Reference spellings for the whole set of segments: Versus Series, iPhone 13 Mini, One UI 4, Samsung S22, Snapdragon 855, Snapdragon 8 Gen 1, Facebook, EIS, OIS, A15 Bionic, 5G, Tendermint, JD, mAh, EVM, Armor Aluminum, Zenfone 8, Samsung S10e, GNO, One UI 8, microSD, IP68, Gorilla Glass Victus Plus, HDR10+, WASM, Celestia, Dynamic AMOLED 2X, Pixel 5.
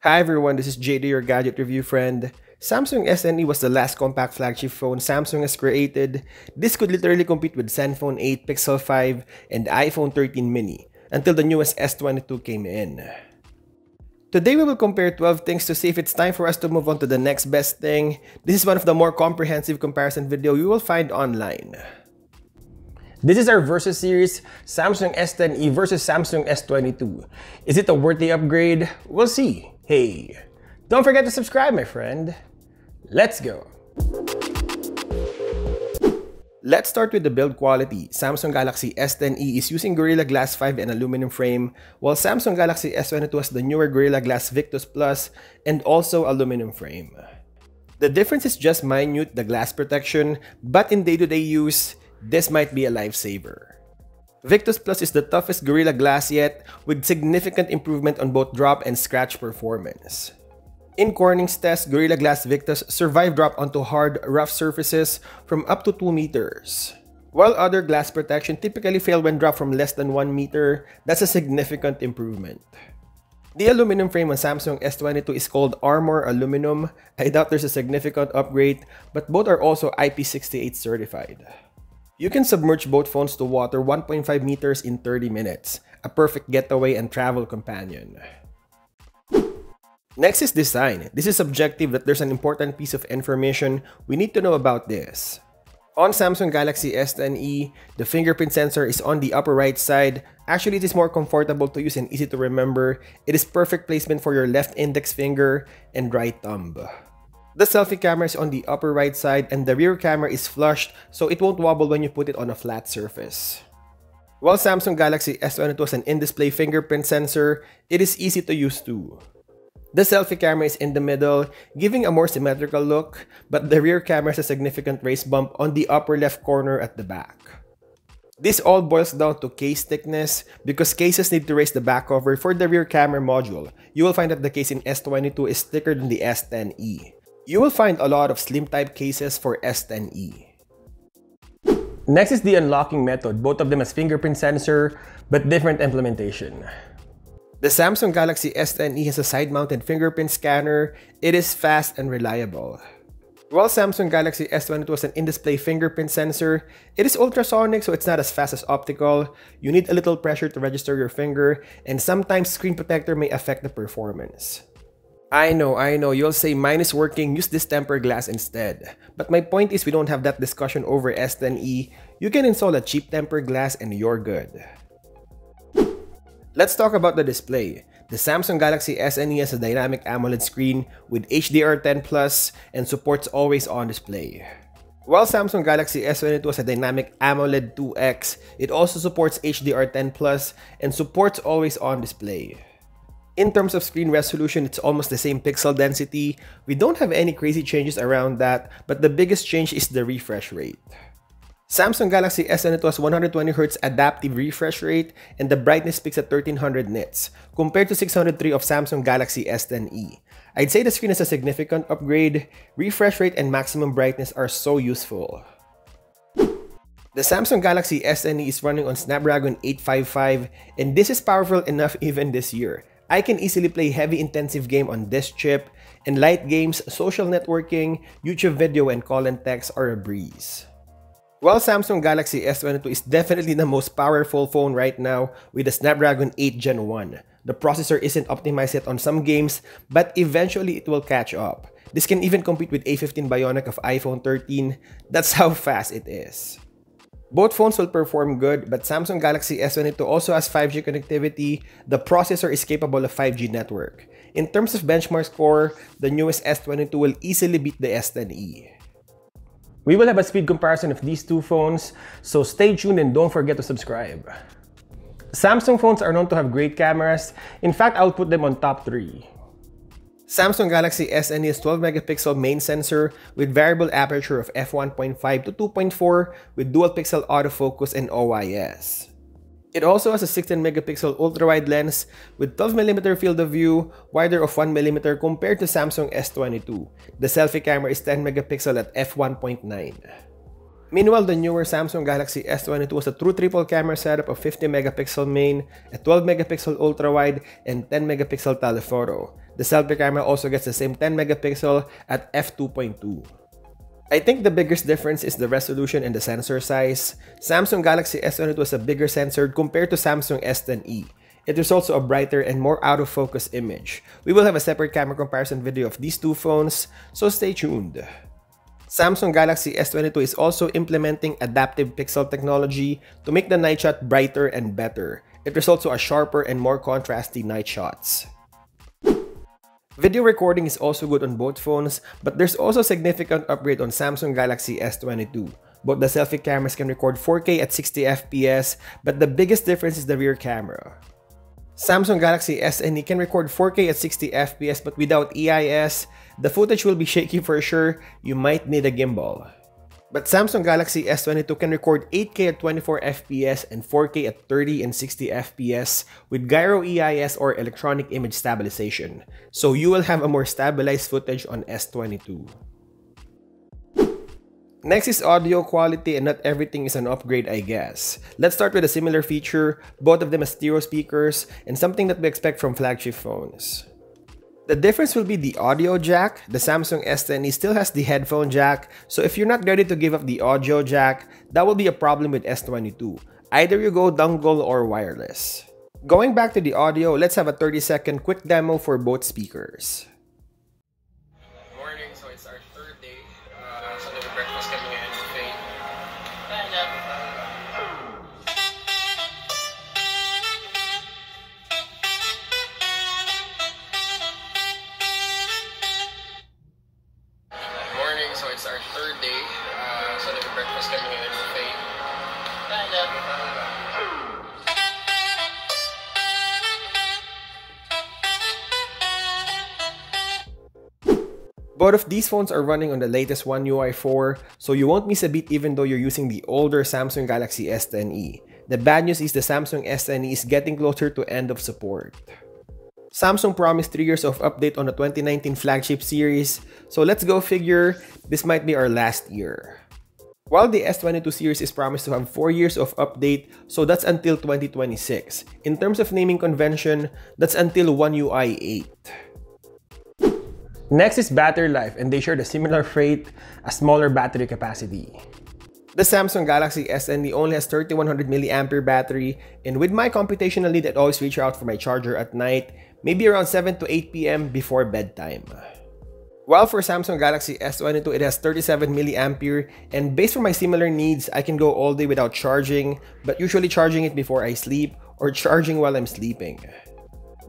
Hi everyone, this is JD, your gadget review friend. Samsung S10e was the last compact flagship phone Samsung has created. This could literally compete with Zenfone 8, Pixel 5, and iPhone 13 Mini, until the newest S22 came in. Today we will compare 12 things to see if it's time for us to move on to the next best thing. This is one of the more comprehensive comparison videos you will find online. This is our Versus series, Samsung S10e versus Samsung S22. Is it a worthy upgrade? We'll see. Hey, don't forget to subscribe, my friend. Let's go. Let's start with the build quality. Samsung Galaxy S10e is using Gorilla Glass 5 and aluminum frame, while Samsung Galaxy S22 has the newer Gorilla Glass Victus Plus and also aluminum frame. The difference is just minute, the glass protection, but in day-to-day use, this might be a lifesaver. Victus Plus is the toughest Gorilla Glass yet, with significant improvement on both drop and scratch performance. In Corning's test, Gorilla Glass Victus survived drop onto hard, rough surfaces from up to 2 meters. While other glass protection typically fail when dropped from less than 1 meter, that's a significant improvement. The aluminum frame on Samsung S22 is called Armor Aluminum. I doubt there's a significant upgrade, but both are also IP68 certified. You can submerge both phones to water 1.5 meters in 30 minutes. A perfect getaway and travel companion. Next is design. This is subjective, but there's an important piece of information we need to know about this. On Samsung Galaxy S10e, the fingerprint sensor is on the upper right side. Actually, it is more comfortable to use and easy to remember. It is perfect placement for your left index finger and right thumb. The selfie camera is on the upper right side and the rear camera is flushed so it won't wobble when you put it on a flat surface. While Samsung Galaxy S22 has an in-display fingerprint sensor, it is easy to use too. The selfie camera is in the middle, giving a more symmetrical look, but the rear camera has a significant raised bump on the upper left corner at the back. This all boils down to case thickness because cases need to raise the back cover for the rear camera module. You will find that the case in S22 is thicker than the S10e. You will find a lot of slim-type cases for S10e. Next is the unlocking method. Both of them has fingerprint sensor, but different implementation. The Samsung Galaxy S10e has a side-mounted fingerprint scanner. It is fast and reliable. While Samsung Galaxy S22 has an in-display fingerprint sensor, it is ultrasonic, so it's not as fast as optical. You need a little pressure to register your finger, and sometimes screen protector may affect the performance. I know, you'll say mine is working, use this tempered glass instead. But my point is we don't have that discussion over S10e. You can install a cheap tempered glass and you're good. Let's talk about the display. The Samsung Galaxy S10e has a Dynamic AMOLED screen with HDR10+ and supports always-on display. While Samsung Galaxy S22 has a Dynamic AMOLED 2X, it also supports HDR10+ and supports always-on display. In terms of screen resolution, it's almost the same pixel density. We don't have any crazy changes around that, but the biggest change is the refresh rate. Samsung Galaxy S22 has 120Hz adaptive refresh rate and the brightness peaks at 1300 nits, compared to 603 of Samsung Galaxy S10e. I'd say the screen is a significant upgrade. Refresh rate and maximum brightness are so useful. The Samsung Galaxy S10e is running on Snapdragon 855 and this is powerful enough even this year. I can easily play heavy intensive game on this chip, and light games, social networking, YouTube video, and call and text are a breeze. While Samsung Galaxy S22 is definitely the most powerful phone right now with the Snapdragon 8 Gen 1. The processor isn't optimized yet on some games, but eventually it will catch up. This can even compete with A15 Bionic of iPhone 13. That's how fast it is. Both phones will perform good, but Samsung Galaxy S22 also has 5G connectivity. The processor is capable of 5G network. In terms of benchmark score, the newest S22 will easily beat the S10e. We will have a speed comparison of these two phones, so stay tuned and don't forget to subscribe. Samsung phones are known to have great cameras. In fact, I'll put them on top 3. Samsung Galaxy S10e has 12-megapixel main sensor with variable aperture of f1.5 to 2.4 with dual-pixel autofocus and OIS. It also has a 16-megapixel ultra-wide lens with 12mm field of view, wider of 1mm compared to Samsung S22. The selfie camera is 10-megapixel at f1.9. Meanwhile, the newer Samsung Galaxy S22 has a true triple camera setup of 50-megapixel main, a 12-megapixel ultra-wide, and 10-megapixel telephoto. The selfie camera also gets the same 10 megapixel at f2.2. I think the biggest difference is the resolution and the sensor size. Samsung Galaxy S22 was a bigger sensor compared to Samsung S10e. It results in a brighter and more out-of-focus image. We will have a separate camera comparison video of these two phones, so stay tuned. Samsung Galaxy S22 is also implementing adaptive pixel technology to make the night shot brighter and better. It results in a sharper and more contrasty night shots. Video recording is also good on both phones, but there's also a significant upgrade on Samsung Galaxy S22. Both the selfie cameras can record 4K at 60 FPS, but the biggest difference is the rear camera. Samsung Galaxy S10e can record 4K at 60 FPS, but without EIS, the footage will be shaky for sure. You might need a gimbal. But Samsung Galaxy S22 can record 8K at 24 FPS and 4K at 30 and 60 FPS with gyro EIS or electronic image stabilization. So you will have a more stabilized footage on S22. Next is audio quality, and not everything is an upgrade, I guess. Let's start with a similar feature, both of them as stereo speakers, and something that we expect from flagship phones. The difference will be the audio jack. The Samsung S10e still has the headphone jack, so if you're not ready to give up the audio jack, that will be a problem with S22. Either you go dongle or wireless. Going back to the audio, let's have a 30-second quick demo for both speakers. Both of these phones are running on the latest One UI 4, so you won't miss a beat even though you're using the older Samsung Galaxy S10e. The bad news is the Samsung S10e is getting closer to end of support. Samsung promised 3 years of update on the 2019 flagship series, so let's go figure, this might be our last year. While the S22 series is promised to have 4 years of update, so that's until 2026. In terms of naming convention, that's until One UI 8. Next is battery life, and they shared a similar fate, a smaller battery capacity. The Samsung Galaxy S10e only has 3100 mAh battery, and with my computational lead, I'd always reach out for my charger at night, maybe around 7 to 8 p.m. before bedtime. While for Samsung Galaxy S22, it has 37 mAh, and based on my similar needs, I can go all day without charging, but usually charging it before I sleep or charging while I'm sleeping.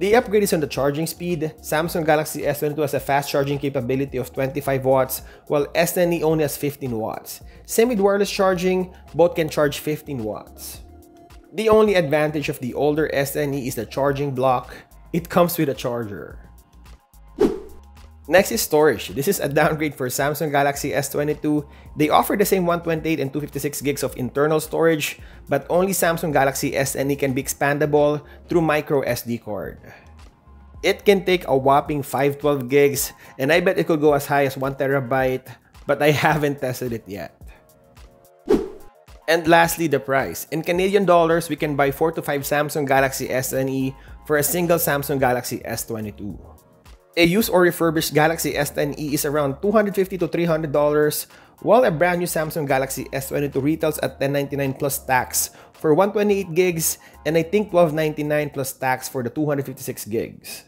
The upgrade is on the charging speed. Samsung Galaxy S22 has a fast charging capability of 25 watts, while S10e only has 15 watts. Same with wireless charging, both can charge 15 watts. The only advantage of the older S10e is the charging block. It comes with a charger. Next is storage. This is a downgrade for Samsung Galaxy S22. They offer the same 128 and 256 gigs of internal storage, but only Samsung Galaxy S10e can be expandable through microSD card. It can take a whopping 512 gigs, and I bet it could go as high as 1 terabyte, but I haven't tested it yet. And lastly, the price. In Canadian dollars, we can buy 4 to 5 Samsung Galaxy S10e for a single Samsung Galaxy S22. A used or refurbished Galaxy S10e is around $250 to $300, while a brand new Samsung Galaxy S22 retails at $1099 plus tax for 128 gigs and I think $1299 plus tax for the 256 gigs.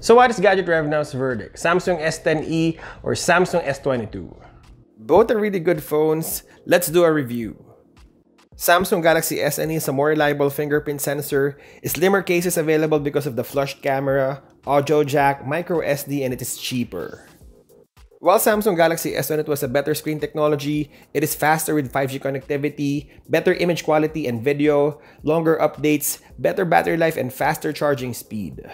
So what is Gadget RevNow's verdict? Samsung S10e or Samsung S22? Both are really good phones. Let's do a review. Samsung Galaxy S10e is a more reliable fingerprint sensor. Its slimmer case is available because of the flushed camera, audio jack, microSD, and it is cheaper. While Samsung Galaxy S22 has a better screen technology, it is faster with 5G connectivity, better image quality and video, longer updates, better battery life, and faster charging speed.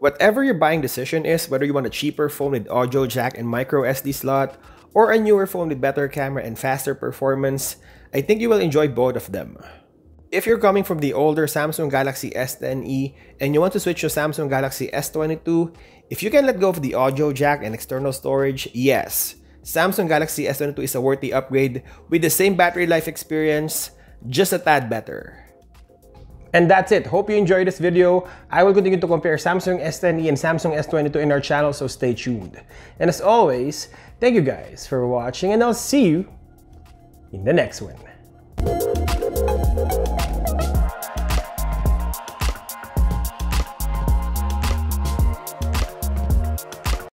Whatever your buying decision is, whether you want a cheaper phone with audio jack and microSD slot, or a newer phone with better camera and faster performance, I think you will enjoy both of them. If you're coming from the older Samsung Galaxy S10e and you want to switch to Samsung Galaxy S22, if you can let go of the audio jack and external storage, yes, Samsung Galaxy S22 is a worthy upgrade with the same battery life experience, just a tad better. And that's it. Hope you enjoyed this video. I will continue to compare Samsung S10e and Samsung S22 in our channel, so stay tuned. And as always, thank you guys for watching, and I'll see you in the next one.